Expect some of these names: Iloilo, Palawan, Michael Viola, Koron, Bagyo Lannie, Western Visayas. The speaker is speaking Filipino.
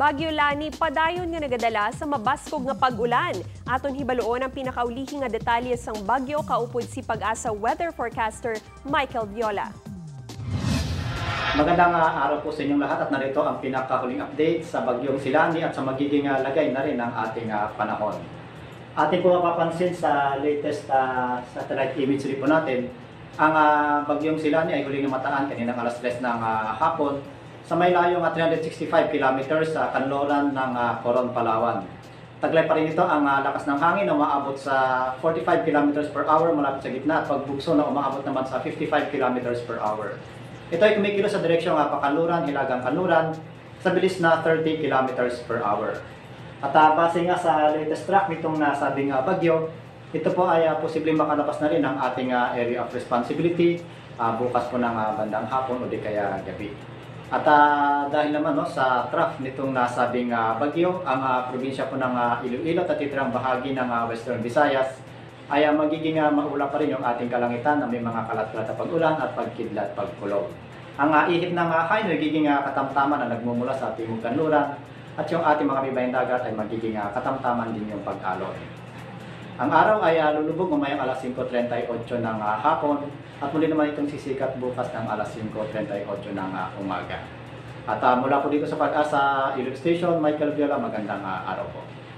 Bagyo Lannie, padayon nga nagadala sa mabaskog nga pag-ulan. Aton hibaluon ang pinakaulihi nga detalye sang bagyo kaupod si Pag-asa weather forecaster Michael Viola. Magandang araw po sa inyong lahat at narito ang pinakahuling update sa bagyong si Lannie at sa magiging lagay na rin ng ating panahon. Atin po mapapansin sa latest satellite imagery po natin, ang bagyong si Lannie ay huling namataan kaninang alas 3 ng hapon sa may layong 365 kilometers sa kanloran ng Koron, Palawan. Taglay pa rin ito ang lakas ng hangin na umaabot sa 45 kilometers per hour malapit sa gitna at pagbugso na umaabot naman sa 55 kilometers per hour. Ito ay kumikilo sa direksyong Pakanluran, Hilagang Kanluran sa bilis na 30 kilometers per hour. At base nga sa latest track nitong nasabing bagyo, ito po ay posibleng makalapas na rin ang ating area of responsibility bukas po ng bandang hapon o di kaya gabi. At dahil naman sa track nitong nasabing bagyo, ang probinsya po ng Iloilo at itirang bahagi ng Western Visayas ay magiging maulap pa rin yung ating kalangitan na may mga kalat-kalat na pag-ulan at pagkidlat pagkulog. Ang ihip ng high magiging katamtaman na nagmumula sa ating kanluran at yung ating mga baybayin dagat ay magiging katamtaman din yung pag-alon. Ang araw ay lulubog umayang alas 5:38 ng hapon at muli naman itong sisikat bukas ng alas 5:38 ng umaga. At mula po dito sa Pag-asa Iloilo Station, Michael Viola, magandang araw po.